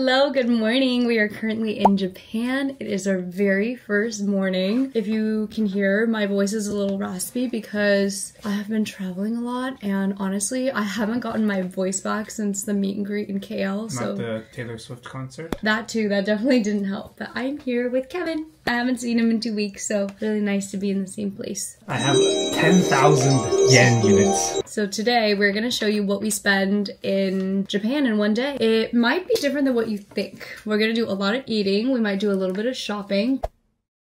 Hello, good morning. We are currently in Japan. It is our very first morning. If you can hear, my voice is a little raspy because I have been traveling a lot, and honestly, I haven't gotten my voice back since the meet and greet in KL. So not the Taylor Swift concert. That too, that definitely didn't help. But I'm here with Kevin. I haven't seen him in 2 weeks, so really nice to be in the same place. I have 10,000 yen units. So today we're gonna show you what we spend in Japan in one day. It might be different than what you think. We're gonna do a lot of eating. We might do a little bit of shopping.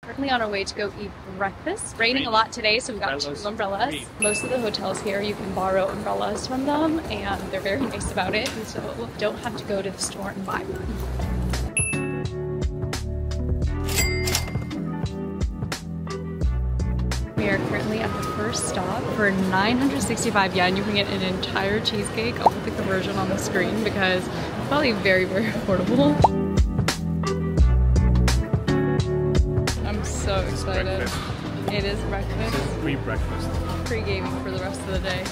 Currently on our way to go eat breakfast. It's raining a lot today, so we got two umbrellas. Most of the hotels here, you can borrow umbrellas from them, and they're very nice about it, and so you don't have to go to the store and buy one. We are currently at the first stop. For 965 yen, you can get an entire cheesecake. I'll put the conversion on the screen because it's probably very, very affordable. I'm so excited. Breakfast. It is breakfast. It's pre-breakfast. Pre-gaming for the rest of the day.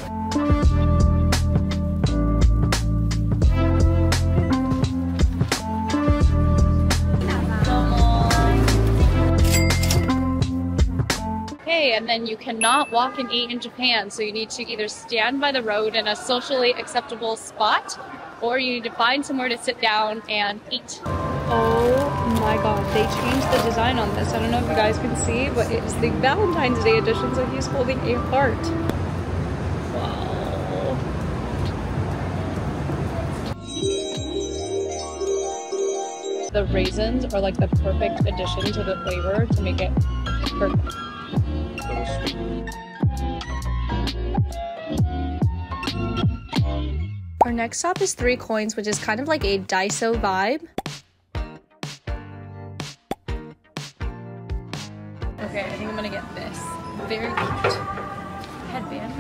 And then you cannot walk and eat in Japan, so you need to either stand by the road in a socially acceptable spot, or you need to find somewhere to sit down and eat. Oh my god, they changed the design on this. I don't know if you guys can see, but it's the Valentine's Day edition, so he's holding a heart. Wow. The raisins are like the perfect addition to the flavor to make it perfect. Our next stop is Three Coins, which is kind of like a Daiso vibe. Okay, I think I'm gonna get this. Very cute headband.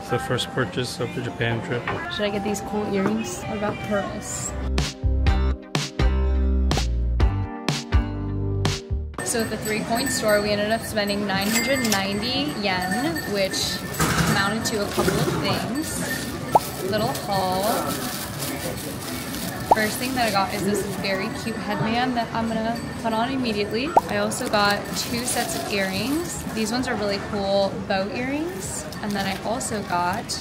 It's the first purchase of the Japan trip. Should I get these cool earrings? What about pearls? So at the Three Coins store, we ended up spending 990 yen, which amounted to a couple of things. Little haul. First thing that I got is this very cute headband that I'm gonna put on immediately. I also got two sets of earrings. These ones are really cool bow earrings. And then I also got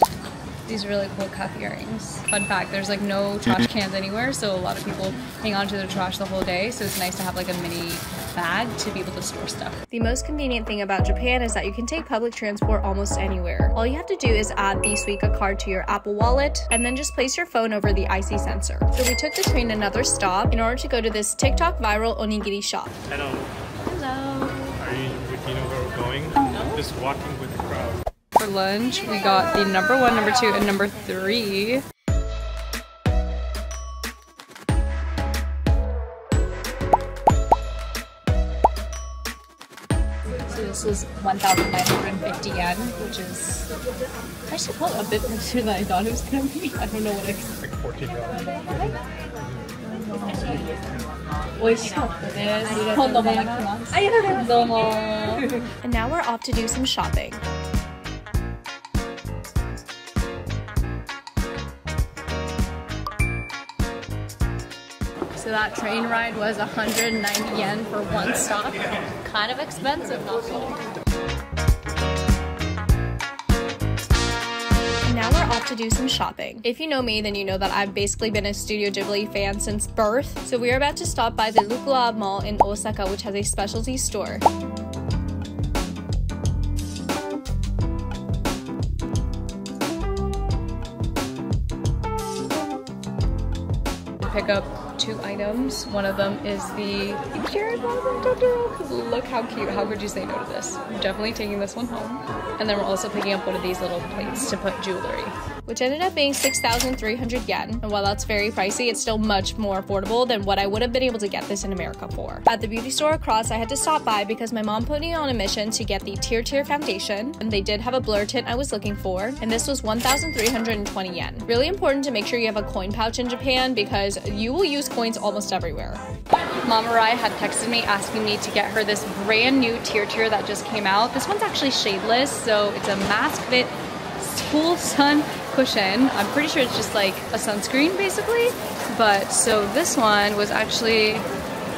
these really cool cuff earrings. Fun fact, there's like no trash cans anywhere, so a lot of people hang on to their trash the whole day, so it's nice to have like a mini bag to be able to store stuff. The most convenient thing about Japan is that you can take public transport almost anywhere. All you have to do is add the Suica card to your Apple wallet and then just place your phone over the IC sensor. So we took the train another stop in order to go to this TikTok viral onigiri shop. Hello. Hello. Are you, do you know where we're going? No. Just walking with the crowd. For lunch, we got the number 1, number 2, and number 3. So this is 1,950 yen, which is actually probably a bit closer than I thought it was going to be. I don't know what it's like. And now we're off to do some shopping. So that train ride was 190 yen for one stop. Kind of expensive, not cool. Now we're off to do some shopping. If you know me, then you know that I've basically been a Studio Ghibli fan since birth. So we're about to stop by the Lucua mall in Osaka, which has a specialty store. Pick up two items. One of them is the Jared Robin Dodo, because look how cute. How could you say no to this? I'm definitely taking this one home. And then we're also picking up one of these little plates to put jewelry, which ended up being 6,300 yen. And while that's very pricey, it's still much more affordable than what I would have been able to get this in America for. At the beauty store across, I had to stop by because my mom put me on a mission to get the Tarte foundation, and they did have a blur tint I was looking for, and this was 1,320 yen. Really important to make sure you have a coin pouch in Japan because you will use coins almost everywhere. Mama Rai had texted me asking me to get her this brand new Tarte that just came out. This one's actually shadeless, so it's a mask fit full sun cushion. I'm pretty sure it's just like a sunscreen basically, But so this one was actually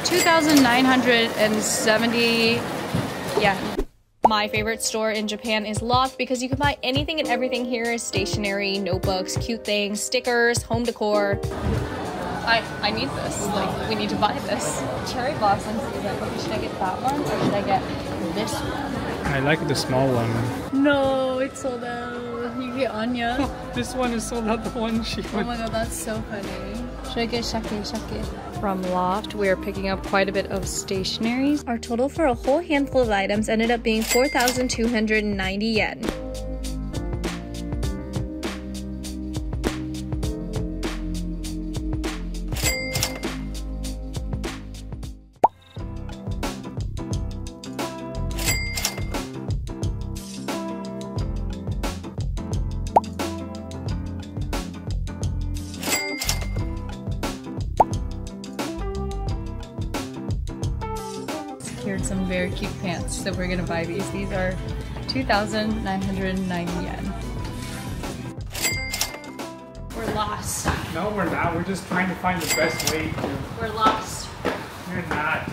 2,970 yen. My favorite store in Japan is Loft because you can buy anything and everything here. Stationery, notebooks, cute things, stickers, home decor. I need this. Like, we need to buy this. Cherry blossom season, but should I get that one or should I get this one? I like the small one. No, it's sold out. You get Anya. Oh, this one is sold out, the one she went. Oh my god, that's so funny. Should I get shake? From Loft, we are picking up quite a bit of stationeries. Our total for a whole handful of items ended up being 4,290 yen. Here's some very cute pants, so we're gonna buy these. These are 2,990 yen. We're lost. No, we're not. We're just trying to find the best way to. We're lost. You're not.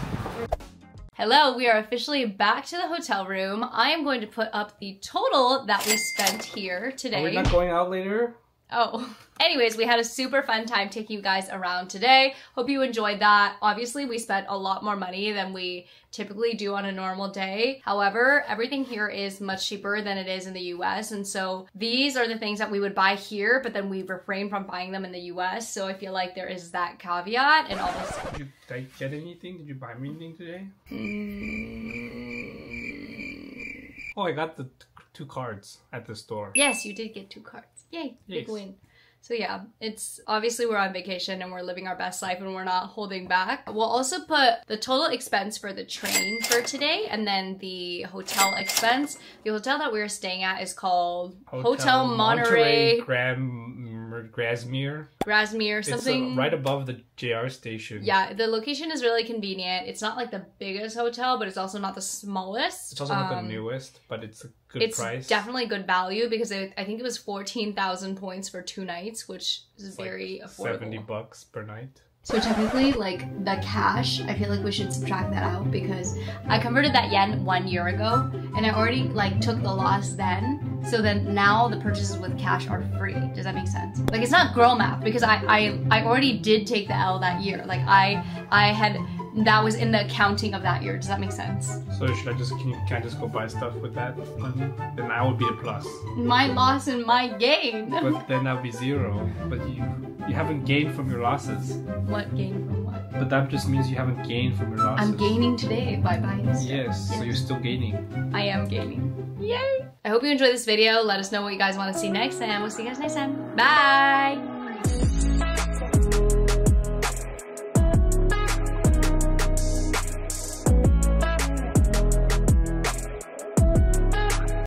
Hello, we are officially back to the hotel room. I am going to put up the total that we spent here today. Are we not going out later? Oh. Anyways, we had a super fun time taking you guys around today. Hope you enjoyed that. Obviously, we spent a lot more money than we typically do on a normal day. However, everything here is much cheaper than it is in the US. And so these are the things that we would buy here, but then we refrain from buying them in the US. So I feel like there is that caveat and all this. Did you get anything? Did you buy me anything today? Oh, I got the two cards at the store. Yes, you did get two cards. Yay, yes. Big win. So yeah, it's obviously we're on vacation and we're living our best life and we're not holding back. We'll also put the total expense for the train for today and then the hotel expense. The hotel that we're staying at is called Hotel Monterey. Grasmere, something. It's right above the JR station. Yeah, the location is really convenient. It's not like the biggest hotel, but it's also not the smallest. It's also not the newest, but it's a good price. It's definitely good value because I think it was 14,000 points for 2 nights, which is very like affordable. 70 bucks per night. So technically, like, the cash, I feel like we should subtract that out because I converted that yen 1 year ago and I already, like, took the loss then. So then now the purchases with cash are free. Does that make sense? Like, it's not girl math because I already did take the L that year. Like, I had... That was in the accounting of that year. Does that make sense? So should I just, can I just go buy stuff with that money? Then that would be a plus. My loss and my gain. But then that would be zero. But you haven't gained from your losses. What gain from what? But that just means you haven't gained from your losses. I'm gaining today by buying this stuff. Yes, so you're still gaining. I am gaining. Yay! I hope you enjoyed this video. Let us know what you guys want to see next and we'll see you guys next time. Bye!